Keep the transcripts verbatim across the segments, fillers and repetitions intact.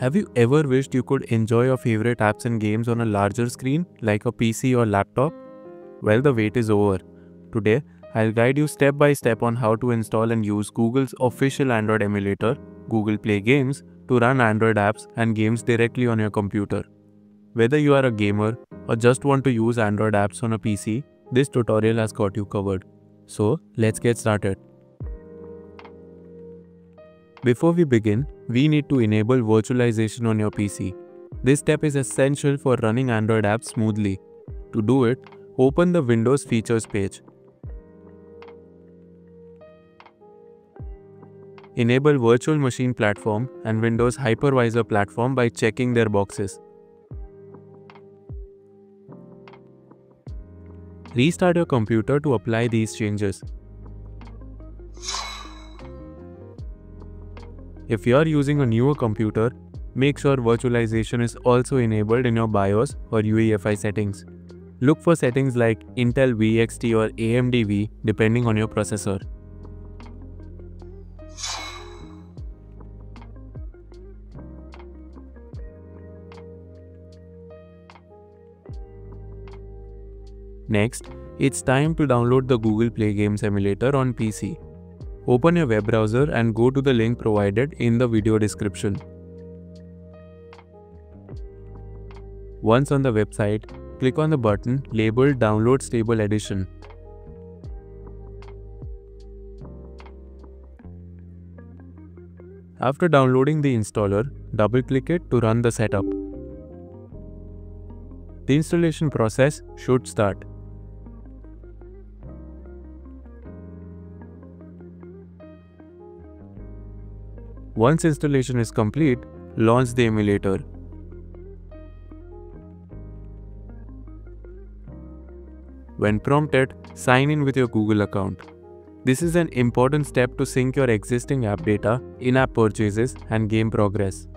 Have you ever wished you could enjoy your favorite apps and games on a larger screen like a P C or laptop? Well, the wait is over. Today, I'll guide you step by step on how to install and use Google's official Android emulator, Google Play Games, to run Android apps and games directly on your computer. Whether you are a gamer or just want to use Android apps on a P C, this tutorial has got you covered. So, let's get started. Before we begin, we need to enable virtualization on your P C. This step is essential for running Android apps smoothly. To do it, open the Windows Features page. Enable Virtual Machine Platform and Windows Hypervisor Platform by checking their boxes. Restart your computer to apply these changes. If you are using a newer computer, make sure virtualization is also enabled in your BIOS or U E F I settings. Look for settings like Intel V X T or A M D V depending on your processor. Next, it's time to download the Google Play Games emulator on P C. Open your web browser and go to the link provided in the video description. Once on the website, click on the button labeled Download Stable Edition. After downloading the installer, double-click it to run the setup. The installation process should start. Once installation is complete, launch the emulator. When prompted, sign in with your Google account. This is an important step to sync your existing app data, in-app purchases, and game progress.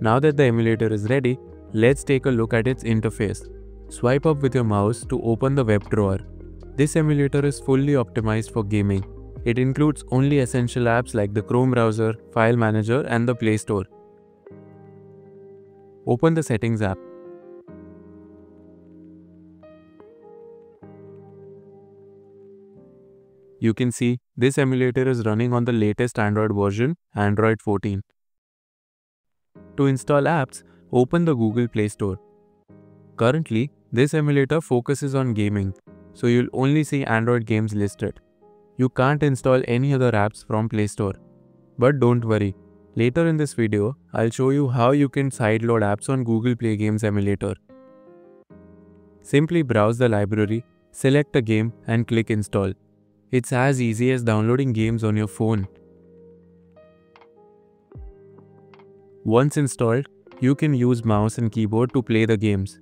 Now that the emulator is ready, let's take a look at its interface. Swipe up with your mouse to open the web drawer. This emulator is fully optimized for gaming. It includes only essential apps like the Chrome browser, File Manager, and the Play Store. Open the Settings app. You can see this emulator is running on the latest Android version, Android fourteen. To install apps, open the Google Play Store. Currently, this emulator focuses on gaming, so you'll only see Android games listed. You can't install any other apps from Play Store. But don't worry, later in this video, I'll show you how you can sideload apps on Google Play Games emulator. Simply browse the library, select a game and click install. It's as easy as downloading games on your phone. Once installed, you can use mouse and keyboard to play the games.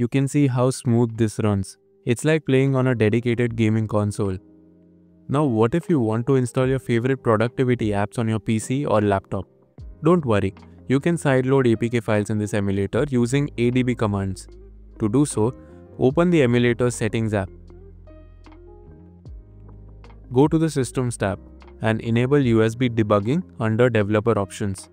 You can see how smooth this runs. It's like playing on a dedicated gaming console. Now what if you want to install your favorite productivity apps on your P C or laptop? Don't worry, you can sideload A P K files in this emulator using A D B commands. To do so, open the emulator settings app. Go to the Systems tab and enable U S B debugging under Developer Options.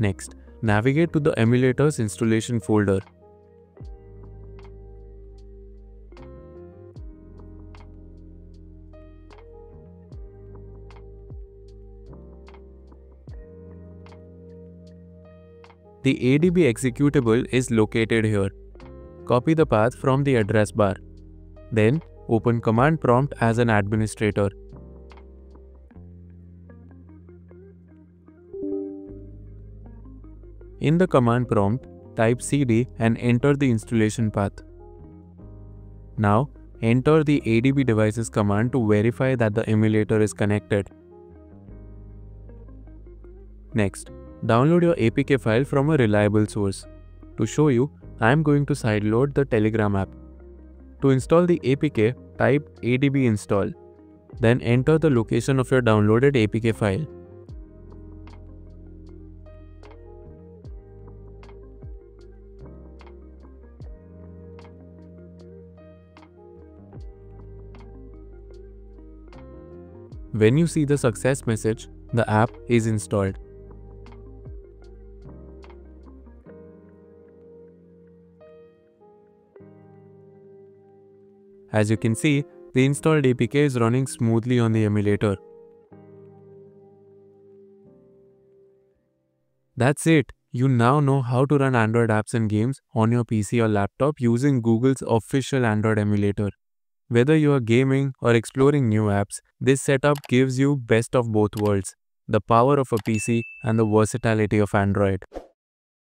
Next, navigate to the emulator's installation folder. The A D B executable is located here. Copy the path from the address bar. Then, open command prompt as an administrator. In the command prompt, type C D and enter the installation path. Now, enter the A D B devices command to verify that the emulator is connected. Next, download your A P K file from a reliable source. To show you, I am going to sideload the Telegram app. To install the A P K, type A D B install. Then enter the location of your downloaded A P K file. When you see the success message, the app is installed. As you can see, the installed A P K is running smoothly on the emulator. That's it. You now know how to run Android apps and games on your P C or laptop using Google's official Android emulator. Whether you are gaming or exploring new apps, this setup gives you best of both worlds, the power of a P C and the versatility of Android.